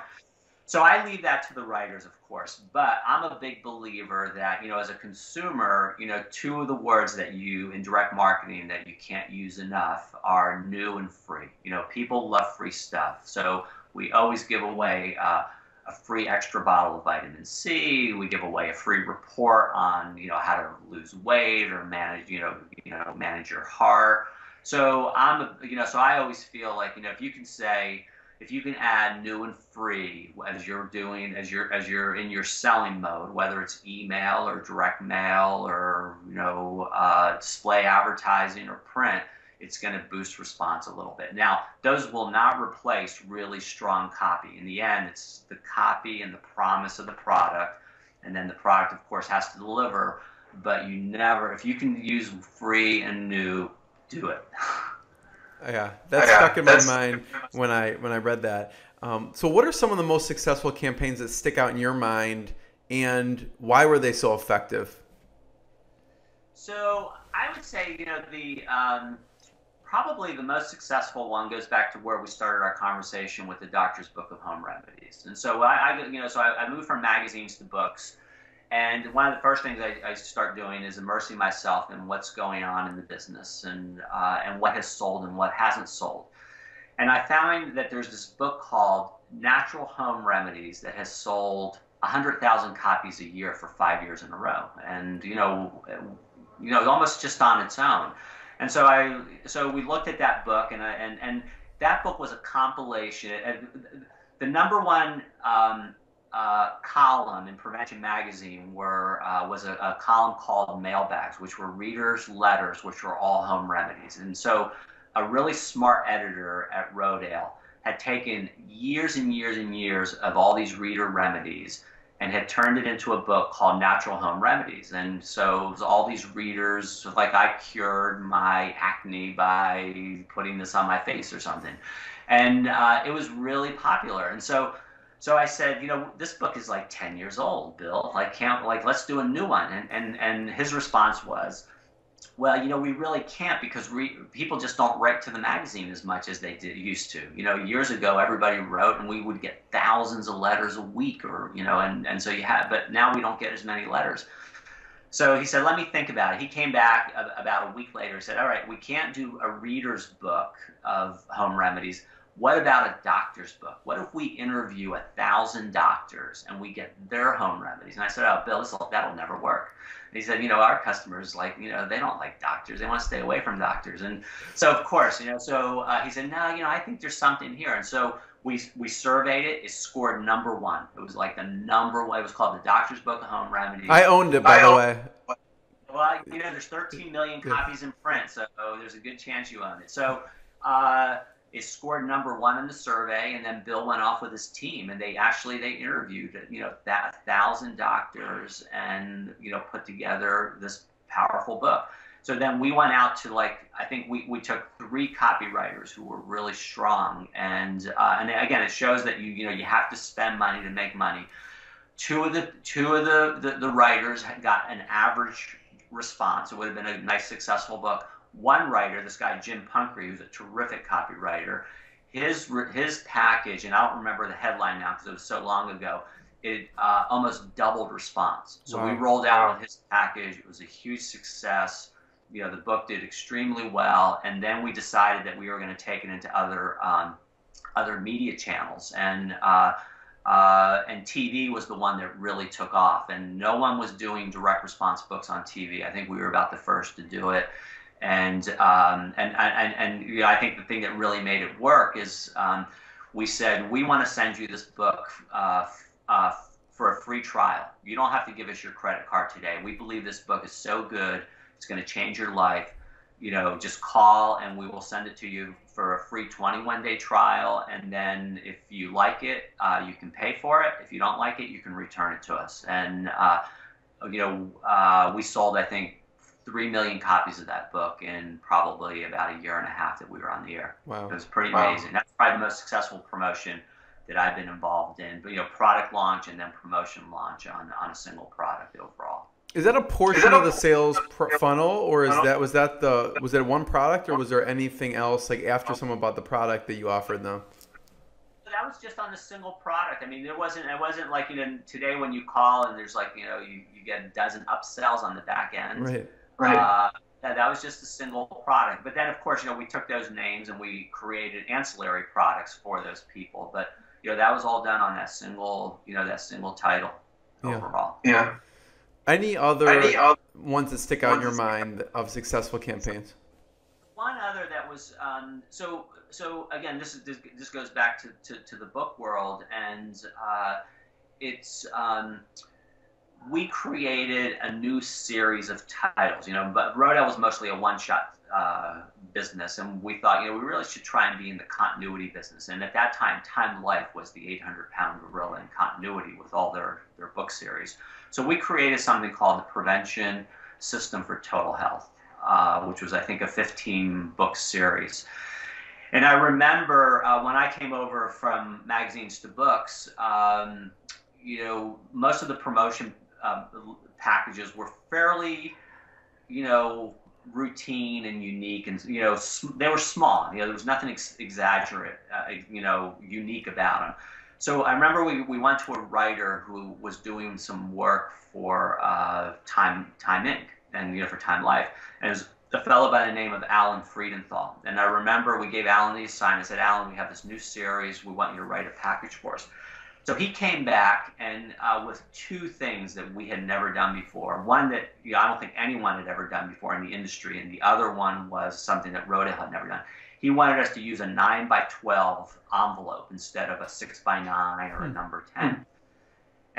So I leave that to the writers, of course, but I'm a big believer that, you know, as a consumer, you know, two of the words that you, in direct marketing, that you can't use enough are new and free. You know, people love free stuff. So we always give away uh, a free extra bottle of vitamin C. We give away a free report on, you know, how to lose weight or manage, you know, you know, manage your heart. So I'm, a, you know, so I always feel like, you know, if you can say, if you can add new and free as you're doing, as you're as you're in your selling mode, whether it's email or direct mail or, you know, uh, display advertising or print, it's going to boost response a little bit. Now, those will not replace really strong copy. In the end, it's the copy and the promise of the product, and then the product, of course, has to deliver. But you never, if you can use free and new, do it. Yeah, that yeah, stuck in my mind when I when I read that. Um, so what are some of the most successful campaigns that stick out in your mind, and why were they so effective? So I would say, you know, the um, probably the most successful one goes back to where we started our conversation with the Doctor's Book of Home Remedies. And so I, I you know, so I, I moved from magazines to books. And one of the first things I, I start doing is immersing myself in what's going on in the business, and uh, and what has sold and what hasn't sold. And I found that there's this book called Natural Home Remedies that has sold one hundred thousand copies a year for five years in a row. And, you know, you know, almost just on its own. And so I, so we looked at that book, and I, and and that book was a compilation. And the number one Um, Uh, column in Prevention magazine were, uh, was a, a column called mailbags, which were readers' letters, which were all home remedies. And so a really smart editor at Rodale had taken years and years and years of all these reader remedies and had turned it into a book called Natural Home Remedies. And so it was all these readers, like, I cured my acne by putting this on my face or something. And uh, it was really popular. And so So I said, you know, this book is like ten years old, Bill. Like, can't, like, let's do a new one. And and and his response was, well, you know, we really can't, because we, people just don't write to the magazine as much as they did, used to. You know, years ago everybody wrote, and we would get thousands of letters a week, or you know, and and so you had, but now we don't get as many letters. So he said, let me think about it. He came back about a week later and said, all right, we can't do a reader's book of home remedies. What about a doctor's book? What if we interview a thousand doctors and we get their home remedies? And I said, oh, Bill, this'll, that'll never work. And he said, you know, our customers, like, you know, they don't like doctors. They want to stay away from doctors. And so, of course, you know, so uh, he said, no, you know, I think there's something here. And so we, we surveyed it. It scored number one. It was like the number one. It was called the Doctor's Book of Home Remedies. I owned it, by the way. Well, you know, there's thirteen million copies in print, so there's a good chance you own it. So uh, it scored number one in the survey, and then Bill went off with his team, and they actually they interviewed, you know, that a thousand doctors, and you know, put together this powerful book. So then we went out to, like, I think we, we took three copywriters who were really strong, and uh, and again, it shows that you you know you have to spend money to make money. Two of the two of the the, the writers got an average response. It would have been a nice, successful book. One writer, this guy Jim Punkrey, who's a terrific copywriter, his his package, and I don't remember the headline now because it was so long ago, it uh, almost doubled response. So wow. we rolled out on his package. It was a huge success. You know, the book did extremely well, and then we decided that we were going to take it into other um, other media channels, and uh, Uh, and T V was the one that really took off, and no one was doing direct response books on T V. I think we were about the first to do it, and um, and and, and you know, I think the thing that really made it work is um, we said, we want to send you this book uh, uh, for a free trial. You don't have to give us your credit card today. We believe this book is so good, it's going to change your life. You know, just call and we will send it to you for a free twenty-one day trial. And then if you like it, uh, you can pay for it. If you don't like it, you can return it to us. And, uh, you know, uh, we sold, I think, three million copies of that book in probably about a year and a half that we were on the air. Wow. It was pretty wow. amazing. That's probably the most successful promotion that I've been involved in. But, you know, product launch and then promotion launch on, on a single product overall. Is that a portion of the sales funnel, or is that was that the was that one product, or was there anything else, like, after someone bought the product that you offered them? That was just on the single product. I mean, there wasn't it wasn't like, you know, today when you call and there's, like, you know, you, you get a dozen upsells on the back end. Right. Right. Uh, that, that was just a single product. But then, of course, you know, we took those names and we created ancillary products for those people. But, you know, that was all done on that single, you know, that single title yeah. overall. Yeah. Any other, Any other ones that stick out in your mind of successful campaigns? One other that was um, so so again, this is this, this goes back to, to, to the book world, and uh, it's um, we created a new series of titles. You know, but Rodale was mostly a one-shot uh, business, and we thought, you know, we really should try and be in the continuity business. And at that time, Time Life was the eight hundred pound gorilla in continuity with all their their book series. So we created something called the Prevention System for Total Health, uh, which was, I think, a fifteen book series. And I remember uh, when I came over from magazines to books, um, you know, most of the promotion uh, packages were fairly, you know, routine and unique, and, you know, they were small. You know, there was nothing ex exaggerate, uh, you know, unique about them. So I remember we, we went to a writer who was doing some work for uh, Time Time Incorporated and, you know, for Time Life, and it was a fellow by the name of Alan Friedenthal. And I remember we gave Alan the assignment. I said, Alan, we have this new series. We want you to write a package for us. So he came back and uh, with two things that we had never done before. One that, you know, I don't think anyone had ever done before in the industry, and the other one was something that Rodale had never done. He wanted us to use a nine by twelve envelope instead of a six by nine or a number ten.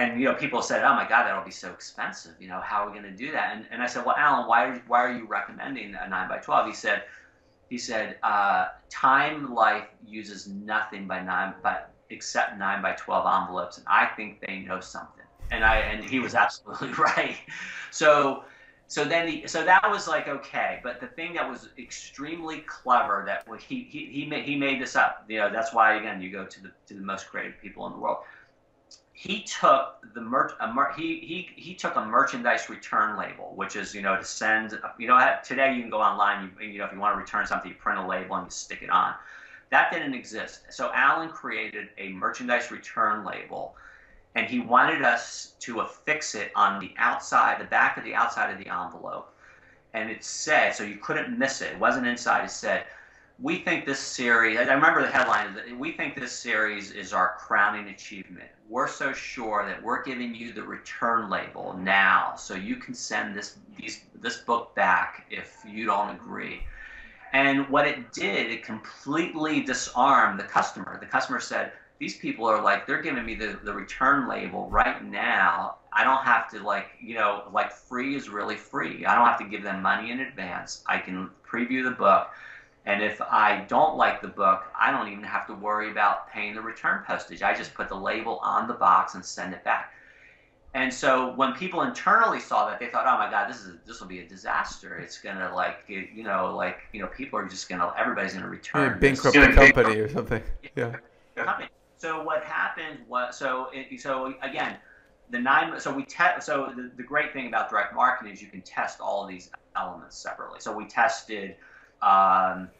And, you know, people said, oh, my God, that'll be so expensive. You know, how are we going to do that? And, and I said, well, Alan, why, why are you recommending a nine by twelve? He said, he said uh, Time Life uses nothing by nine, but except nine by twelve envelopes, and I think they know something. And, I, and he was absolutely right. So... So then, he, so that was like, okay, but the thing that was extremely clever that he he he made, he made this up. You know, that's why, again, you go to the to the most creative people in the world. He took the mer a mer he he he took a merchandise return label, which is, you know, to send. You know, today you can go online. You, you know, if you want to return something, you print a label and you stick it on. That didn't exist. So Alan created a merchandise return label. And he wanted us to affix it on the outside, the back of the outside of the envelope. And it said, so you couldn't miss it. It wasn't inside. It said, we think this series, I remember the headline, we think this series is our crowning achievement. We're so sure that we're giving you the return label now, so you can send this, these, this book back if you don't agree. And what it did, it completely disarmed the customer. The customer said, these people are like, they're giving me the, the return label right now. I don't have to, like, you know, like free is really free. I don't have to give them money in advance. I can preview the book. And if I don't like the book, I don't even have to worry about paying the return postage. I just put the label on the box and send it back. And so when people internally saw that, they thought, oh my God, this is, this will be a disaster. It's going to, like, you know, like, you know, people are just going to, everybody's going to return. Yeah, bankrupt the company or something. Yeah. Yeah. So what happened was, so, it, so again, the nine, so we test, so the, the great thing about direct marketing is you can test all of these elements separately. So we tested um,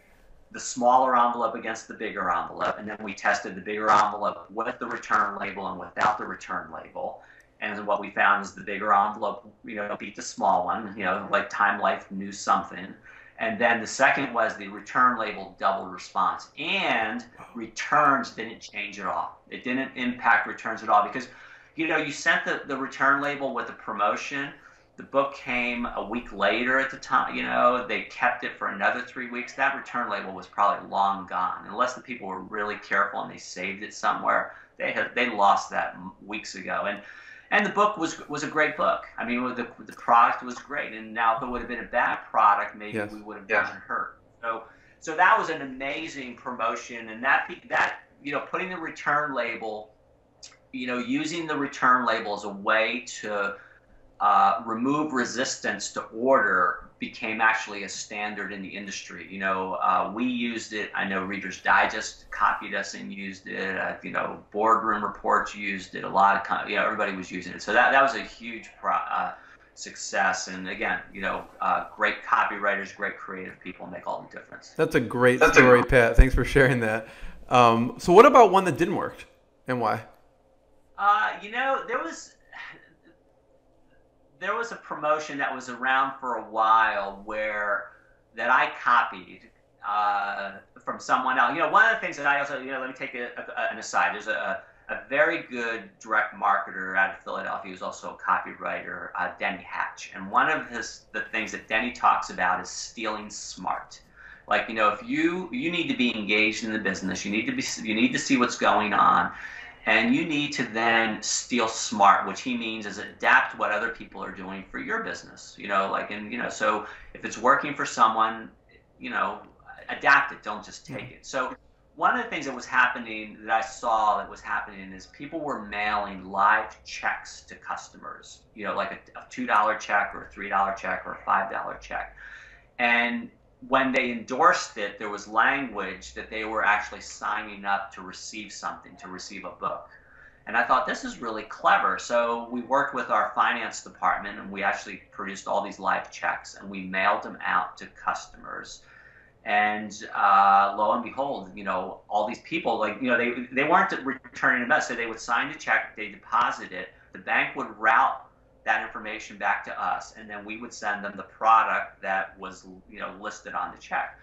the smaller envelope against the bigger envelope, and then we tested the bigger envelope with the return label and without the return label. And what we found is the bigger envelope, you know, beat the small one, you know, like Time Life knew something. And then the second was the return label doubled response, and returns didn't change at all. It didn't impact returns at all, because, you know, you sent the, the return label with a promotion. The book came a week later at the time, you know, they kept it for another three weeks. That return label was probably long gone. Unless the people were really careful and they saved it somewhere, they had, they lost that weeks ago. And and the book was was a great book. I mean, the, the product was great. And now if it would have been a bad product, maybe yes. we would have gotten yeah. hurt. So so that was an amazing promotion. And that, that, you know, putting the return label, you know, using the return label as a way to uh, remove resistance to order became actually a standard in the industry. You know, uh, we used it. I know Reader's Digest copied us and used it. Uh, you know, Boardroom Reports used it. A lot of, you know, everybody was using it. So that, that was a huge pro uh, success. And again, you know, uh, great copywriters, great creative people make all the difference. That's a great That's story, a Pat. Thanks for sharing that. Um, so what about one that didn't work, and why? Uh, you know, there was there was a promotion that was around for a while where that I copied uh, from someone else. You know, one of the things that I also, you know, let me take a, a, an aside. There's a, a very good direct marketer out of Philadelphia who's also a copywriter, uh, Denny Hatch. And one of his the things that Denny talks about is stealing smart. Like, you know, if you you need to be engaged in the business, you need to be you need to see what's going on. And you need to then steal smart, which he means is adapt what other people are doing for your business. You know, like, and, you know, so if it's working for someone, you know, adapt it. Don't just take it. So one of the things that was happening that I saw that was happening is people were mailing live checks to customers, you know, like a, a two dollar check or a three dollar check or a five dollar check. And when they endorsed it, there was language that they were actually signing up to receive something, to receive a book. And I thought, this is really clever. So we worked with our finance department, and we actually produced all these live checks, and we mailed them out to customers. And uh, lo and behold, you know, all these people, like, you know, they, they weren't returning the message. So they would sign the check, they deposit it, the bank would route that information back to us, and then we would send them the product that was, you know, listed on the check.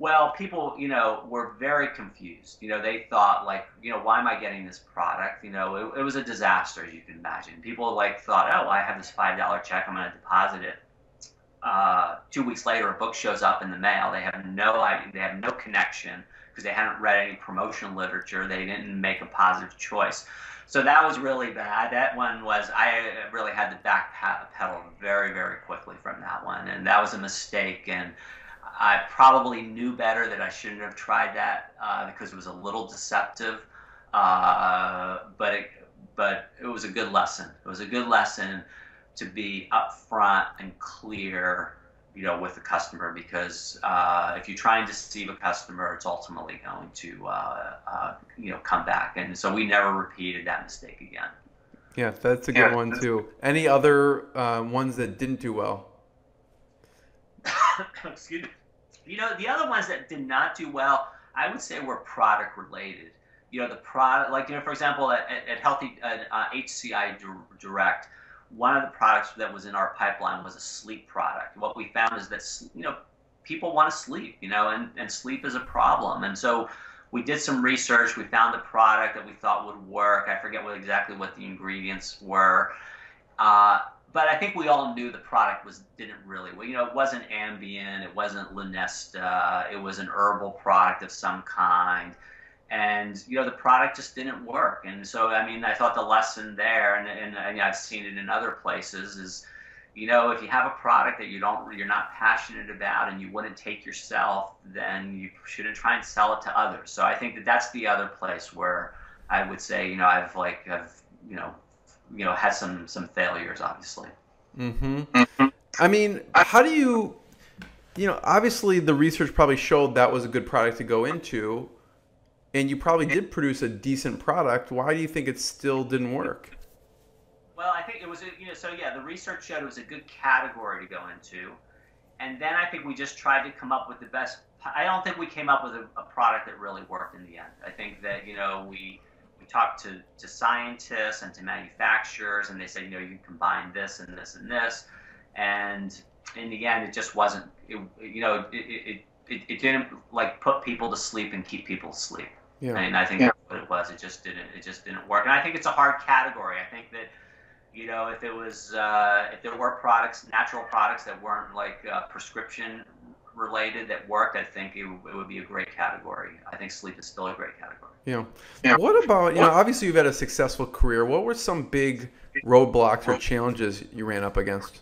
Well, people, you know, were very confused. You know, they thought, like, you know, why am I getting this product? You know, it, it was a disaster, as you can imagine. People, like, thought, oh, I have this five dollar check, I'm going to deposit it. Uh, two weeks later, a book shows up in the mail. They have no idea, they have no connection, because they hadn't read any promotion literature. They didn't make a positive choice. So that was really bad. That one was, I really had to back pedal very, very quickly from that one. And that was a mistake. And I probably knew better that I shouldn't have tried that uh, because it was a little deceptive. Uh, but, it, but it was a good lesson. It was a good lesson to be upfront and clear, you know, with the customer, because uh, if you try and deceive a customer, it's ultimately going to, uh, uh, you know, come back. And so we never repeated that mistake again. Yeah, that's a good yeah, one too. Any other uh, ones that didn't do well? Excuse me. You know, the other ones that did not do well, I would say were product related. You know, the product, like, you know, for example, at, at Healthy at, uh, H C I Direct, one of the products that was in our pipeline was a sleep product. What we found is that, you know, people want to sleep, you know, and, and sleep is a problem. And so we did some research. We found a product that we thought would work. I forget what exactly what the ingredients were. Uh, but I think we all knew the product was didn't really, well, you know, it wasn't Ambien, it wasn't Lunesta, it was an herbal product of some kind. And, you know, the product just didn't work. And so, I mean, I thought the lesson there, and, and, and I've seen it in other places, is, you know, if you have a product that you don't, you're not passionate about and you wouldn't take yourself, then you shouldn't try and sell it to others. So I think that that's the other place where I would say, you know, I've like, I've, you know, you know, had some, some failures, obviously. Mm-hmm. I mean, how do you, you know, obviously the research probably showed that was a good product to go into. And you probably did produce a decent product. Why do you think it still didn't work? Well, I think it was, you know, so yeah, the research showed it was a good category to go into. And then I think we just tried to come up with the best. I don't think we came up with a, a product that really worked in the end. I think that, you know, we, we talked to, to scientists and to manufacturers, and they said, you know, you can combine this and this and this. And in the end, it just wasn't, it, you know, it, it, it, it didn't like put people to sleep and keep people to sleep. Yeah. I mean, I think yeah. that's what it was. It just didn't. It just didn't work. And I think it's a hard category. I think that, you know, if it was, uh, if there were products, natural products that weren't like uh, prescription related that worked, I think it, it would be a great category. I think sleep is still a great category. Yeah. yeah. What about, you know, obviously you've had a successful career. What were some big roadblocks or challenges you ran up against?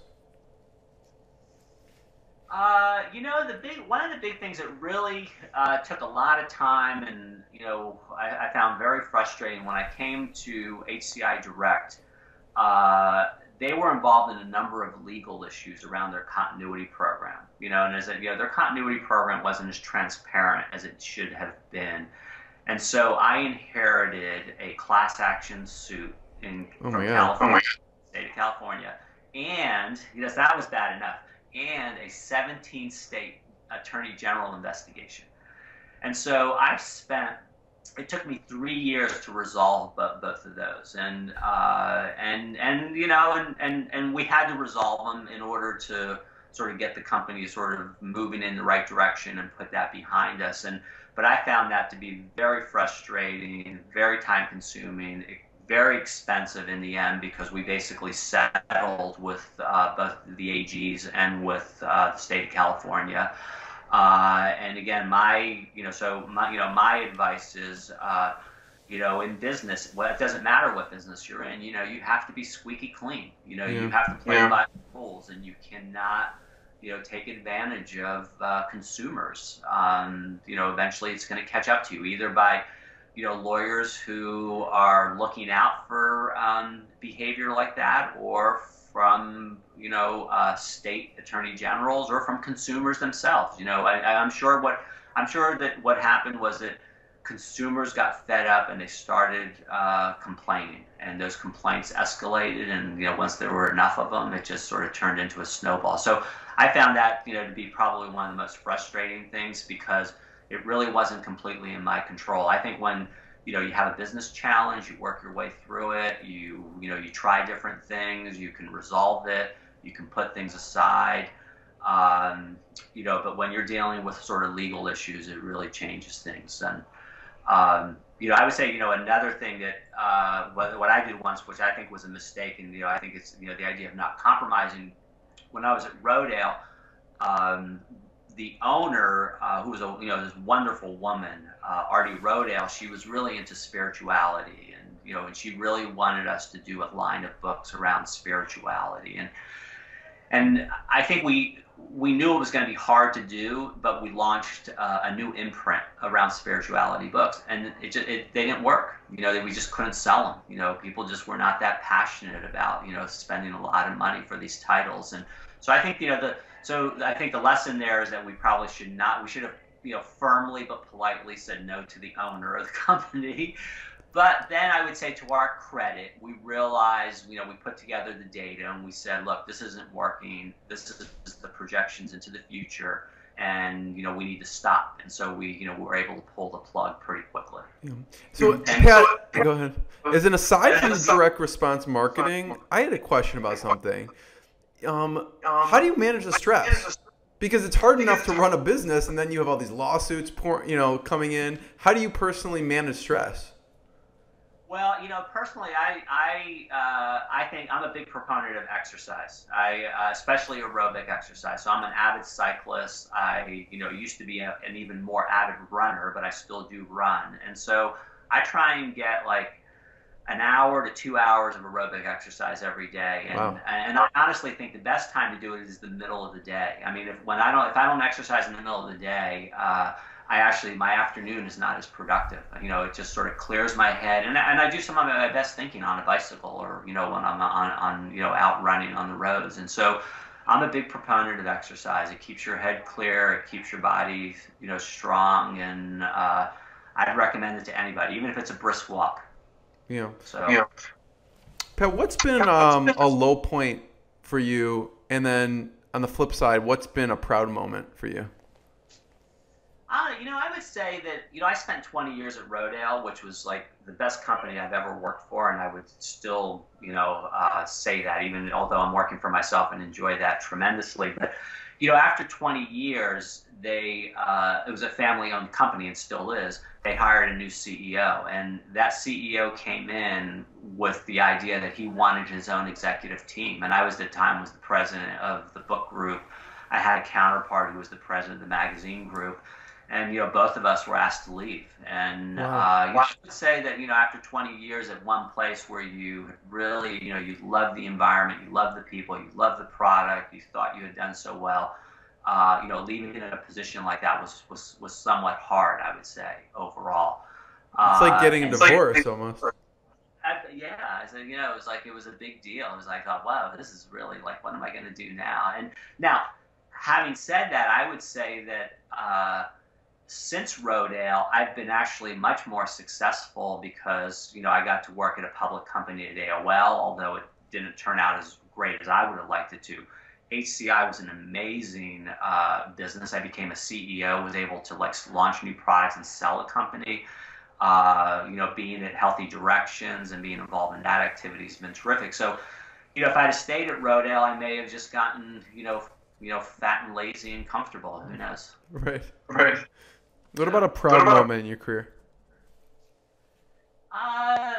Uh, you know, the big one of the big things that really uh, took a lot of time, and you know, I, I found very frustrating when I came to H C I Direct. Uh, they were involved in a number of legal issues around their continuity program. You know, and as a, you know, their continuity program wasn't as transparent as it should have been, and so I inherited a class action suit in oh from California, oh state of California, and yes, that was bad enough. And a seventeen state attorney general investigation. And so I've spent, it took me three years to resolve both, both of those. And, uh, and, and you know, and, and, and we had to resolve them in order to sort of get the company sort of moving in the right direction and put that behind us. And, but I found that to be very frustrating, very time consuming, very expensive in the end, because we basically settled with uh, both the A Gs and with uh, the state of California. Uh, and again, my, you know, so my, you know, my advice is, uh, you know, in business, well, it doesn't matter what business you're in, you know, you have to be squeaky clean, you know, yeah. you have to play yeah. by the rules, and you cannot, you know, take advantage of uh, consumers. Um, you know, eventually it's going to catch up to you, either by, you know, lawyers who are looking out for um, behavior like that, or from, you know, uh, state attorney generals, or from consumers themselves. You know, I, I'm sure what I'm sure that what happened was that consumers got fed up and they started uh, complaining, and those complaints escalated. And, you know, once there were enough of them, it just sort of turned into a snowball. So I found that, you know, to be probably one of the most frustrating things, because it really wasn't completely in my control. I think when, you know, you have a business challenge, you work your way through it, you, you know, you try different things, you can resolve it, you can put things aside, um, you know, but when you're dealing with sort of legal issues, it really changes things. And, um, you know, I would say, you know, another thing that, uh, what, what I did once, which I think was a mistake, and, you know, I think it's, you know, the idea of not compromising. When I was at Rodale, um, the owner, uh, who was a, you know, this wonderful woman, uh, Ardy Rodale, she was really into spirituality, and, you know, and she really wanted us to do a line of books around spirituality. And, and I think we, we knew it was going to be hard to do, but we launched uh, a new imprint around spirituality books, and it just, it, they didn't work. You know, we just couldn't sell them. You know, people just were not that passionate about, you know, spending a lot of money for these titles. And so I think, you know, the, So I think the lesson there is that we probably should not, we should have, you know, firmly but politely said no to the owner of the company. But then I would say, to our credit, we realized, you know, we put together the data and we said, look, this isn't working. This is the projections into the future, and, you know, we need to stop. And so we, you know, we were able to pull the plug pretty quickly. Yeah. So, and, Pat, go ahead. As an aside from direct response marketing, I had a question about something. Um, how do you manage the stress? Because it's hard enough to run a business, and then you have all these lawsuits, pour, you know, coming in. How do you personally manage stress? Well, you know, personally, I I uh, I think I'm a big proponent of exercise. I uh, especially aerobic exercise. So I'm an avid cyclist. I you know used to be a, an even more avid runner, but I still do run. And so I try and get like an hour to two hours of aerobic exercise every day. And, wow. and I honestly think the best time to do it is the middle of the day. I mean, if when I don't if I don't exercise in the middle of the day, uh, I actually, my afternoon is not as productive. You know, it just sort of clears my head. And, and I do some of my best thinking on a bicycle or, you know, when I'm on, on, you know, out running on the roads. And so I'm a big proponent of exercise. It keeps your head clear. It keeps your body, you know, strong. And uh, I'd recommend it to anybody, even if it's a brisk walk. Yeah. So. Yeah. Pat, what's been um, a low point for you? And then on the flip side, what's been a proud moment for you? Uh, you know, I would say that, you know, I spent twenty years at Rodale, which was like the best company I've ever worked for. And I would still, you know, uh, say that, even although I'm working for myself and enjoy that tremendously. But, you know, after twenty years, they uh, it was a family-owned company and still is. They hired a new C E O. And that C E O came in with the idea that he wanted his own executive team. And I was at the time was the president of the book group. I had a counterpart who was the president of the magazine group. And, you know, both of us were asked to leave. And wow. uh, you know, I would say that, you know, after twenty years at one place where you really, you know, you loved the environment, you loved the people, you loved the product, you thought you had done so well, uh, you know, leaving in a position like that was, was, was somewhat hard, I would say, overall. It's like getting uh, a divorce like, almost. I, yeah, I said, you know, it was like it was a big deal. It was like, oh, wow, this is really like, what am I going to do now? And now, having said that, I would say that uh, since Rodale, I've been actually much more successful because, you know, I got to work at a public company at A O L, although it didn't turn out as great as I would have liked it to. H C I was an amazing uh, business. I became a C E O, was able to, like, launch new products and sell a company. Uh, you know, being at Healthy Directions and being involved in that activity has been terrific. So, you know, if I had stayed at Rodale, I may have just gotten, you know, you know, fat and lazy and comfortable. Who knows? Right. Right. What about a proud about, moment in your career? Uh,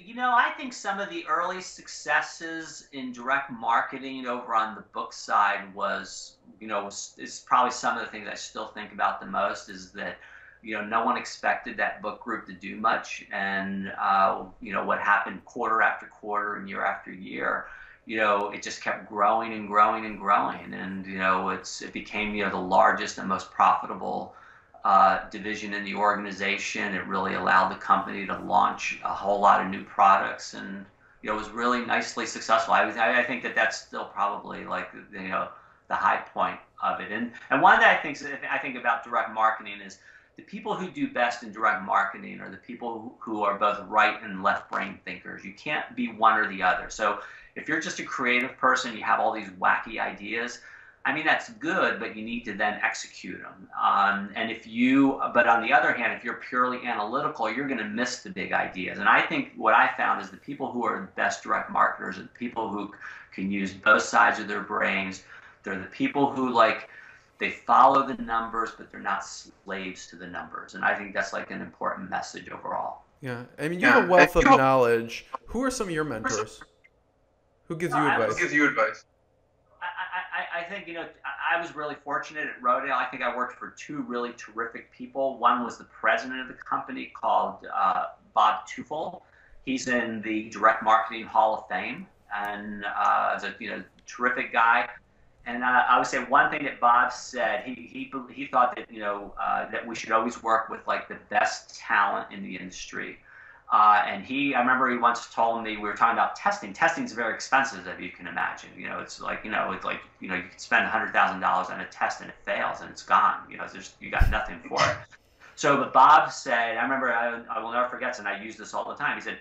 you know, I think some of the early successes in direct marketing over on the book side was, you know, was, is probably some of the things I still think about the most is that, you know, no one expected that book group to do much. And, uh, you know, what happened quarter after quarter and year after year, you know, it just kept growing and growing and growing. And, you know, it's it became, you know, the largest and most profitable Uh, division in the organization. It really allowed the company to launch a whole lot of new products, and you know it was really nicely successful. I was, I, I think that that's still probably like you know the high point of it. And and one that I think I think about direct marketing is the people who do best in direct marketing are the people who are both right and left brain thinkers. You can't be one or the other. So if you're just a creative person, you have all these wacky ideas. I mean, that's good, but you need to then execute them. Um, and if you, but on the other hand, if you're purely analytical, you're going to miss the big ideas. And I think what I found is the people who are the best direct marketers are the people who can use both sides of their brains. They're the people who like, they follow the numbers, but they're not slaves to the numbers. And I think that's like an important message overall. Yeah. I mean, you have a wealth of knowledge. Who are some of your mentors? Who gives you advice? Who gives you advice? I, I think, you know, I was really fortunate at Rodale. I think I worked for two really terrific people. One was the president of the company called uh, Bob Tufel. He's in the Direct Marketing Hall of Fame and uh, is a you know, terrific guy. And uh, I would say one thing that Bob said, he he, he thought that, you know, uh, that we should always work with, like, the best talent in the industry. Uh, and he, I remember he once told me, we were talking about testing. Testing's very expensive, as you can imagine. You know, it's like, you know, it's like, you know, you can spend one hundred thousand dollars on a test and it fails and it's gone. You know, there's, you got nothing for it. So, but Bob said, I remember, I, I will never forget, and I use this all the time. He said,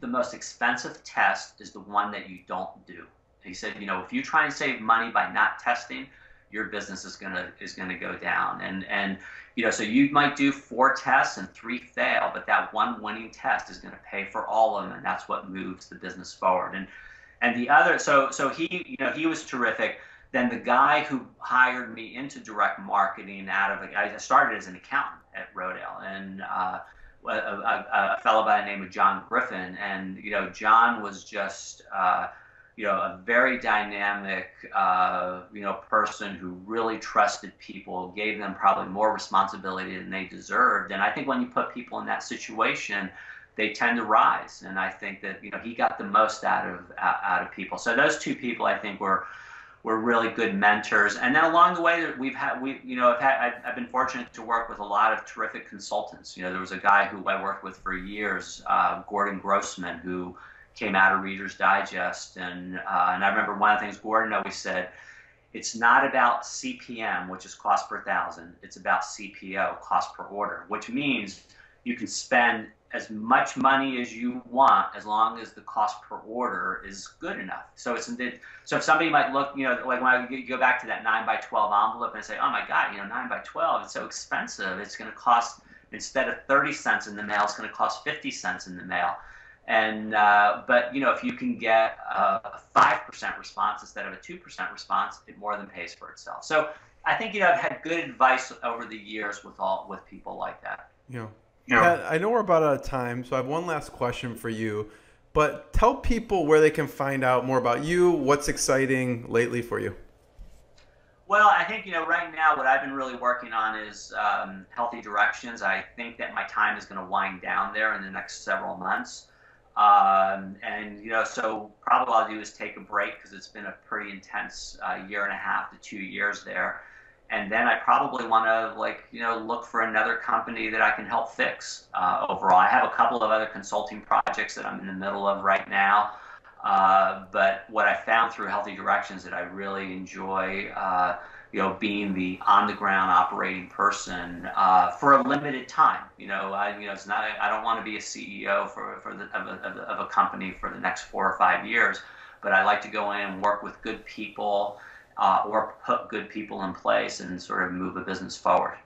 the most expensive test is the one that you don't do. He said, you know, if you try and save money by not testing, your business is gonna is gonna go down, and and you know so you might do four tests and three fail, but that one winning test is gonna pay for all of them, and that's what moves the business forward. And and the other, so so he you know he was terrific. than the guy who hired me into direct marketing out of, I started as an accountant at Rodale, and uh, a, a, a fellow by the name of John Griffin. And, you know, John was just, uh, you know, a very dynamic, uh, you know, person who really trusted people, gave them probably more responsibility than they deserved. And I think when you put people in that situation, they tend to rise. And I think that, you know, he got the most out of out of people. So those two people, I think, were were really good mentors. And then along the way, we've had, we, you know, I've had, I've, I've been fortunate to work with a lot of terrific consultants. You know, there was a guy who I worked with for years, uh, Gordon Grossman, who came out of Reader's Digest. And, uh, and I remember one of the things Gordon always said, it's not about C P M, which is cost per thousand. It's about C P O, cost per order, which means you can spend as much money as you want, as long as the cost per order is good enough. So it's so if somebody might look, you know, like when I go back to that nine by twelve envelope and say, oh my God, you know, nine by twelve, it's so expensive. It's going to cost, instead of thirty cents in the mail, it's going to cost fifty cents in the mail. And, uh, but you know, if you can get a five percent response instead of a two percent response, it more than pays for itself. So I think, you know, I've had good advice over the years with all, with people like that. Yeah. Pat, I know we're about out of time, so I have one last question for you. But tell people where they can find out more about you, what's exciting lately for you. Well, I think, you know, right now what I've been really working on is um, Healthy Directions. I think that my time is going to wind down there in the next several months. Um, and, you know, so probably what I'll do is take a break because it's been a pretty intense uh, year and a half to two years there. And then I probably want to, like, you know, look for another company that I can help fix uh, overall. I have a couple of other consulting projects that I'm in the middle of right now. Uh, but what I found through Healthy Directions that I really enjoy, uh, you know, being the on-the-ground operating person uh, for a limited time. You know, I, you know, it's not. I don't want to be a C E O for for the, of, a, of, a, of a company for the next four or five years. But I like to go in and work with good people. Uh, or put good people in place and sort of move a business forward.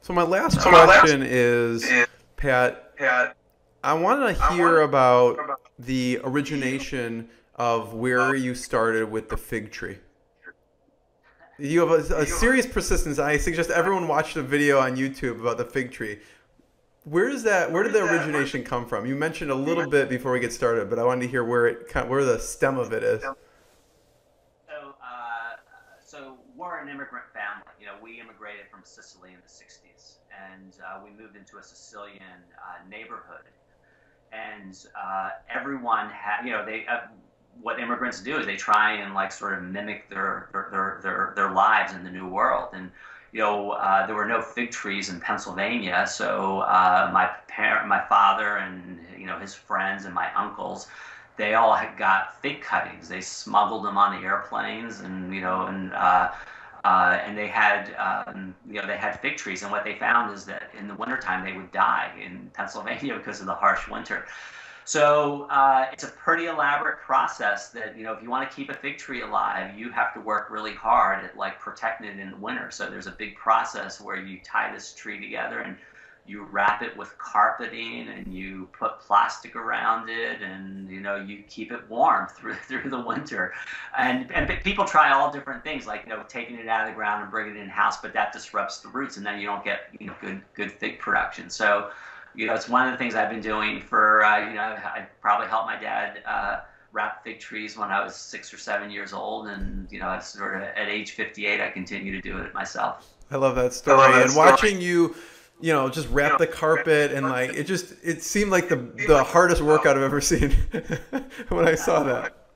So my last so question my last is, Pat, Pat, I want to hear about, about the origination of where you started with the fig tree. You have a, a serious persistence. I suggest everyone watch the video on YouTube about the fig tree. Where does that? Where did the origination come from? You mentioned a little bit before we get started, but I wanted to hear where it, where the stem of it is. We're an immigrant family. You know, we immigrated from Sicily in the sixties, and uh, we moved into a Sicilian uh, neighborhood. And uh, everyone had, you know, they uh, what immigrants do is they try and like sort of mimic their their their their lives in the new world. And you know, uh, there were no fig trees in Pennsylvania, so uh, my parent, my father, and you know his friends and my uncles. They all had got fig cuttings. They smuggled them on the airplanes, and you know, and uh, uh, and they had, um, you know, they had fig trees. And what they found is that in the wintertime they would die in Pennsylvania because of the harsh winter. So uh, it's a pretty elaborate process that you know, if you want to keep a fig tree alive, you have to work really hard at like protecting it in the winter. So there's a big process where you tie this tree together and you wrap it with carpeting and you put plastic around it, and you know you keep it warm through through the winter. And and people try all different things, like you know taking it out of the ground and bringing it in house, but that disrupts the roots, and then you don't get you know good good fig production. So, you know, it's one of the things I've been doing for uh, you know I probably helped my dad uh, wrap fig trees when I was six or seven years old, and you know I sort of at age fifty-eight I continue to do it myself. I love that story. Love that and story. Watching you. You know, just wrap the carpet and like it just it seemed like the the hardest workout I've ever seen when I saw that.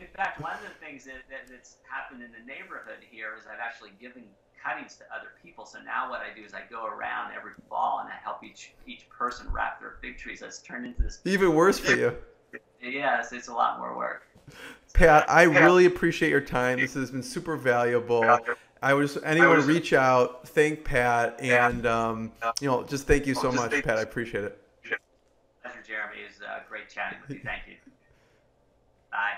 In fact, one of the things that, that that's happened in the neighborhood here is I've actually given cuttings to other people. So now what I do is I go around every fall and I help each each person wrap their fig trees. That's turned into this even worse for you. Yes, it's, it's a lot more work. Pat, I really appreciate your time. This has been super valuable. I was anyone I was, reach out, thank Pat, and um, you know, just thank you so much, Pat. I appreciate it. Pleasure, Jeremy. It was uh, great chatting with you. Thank you. Bye.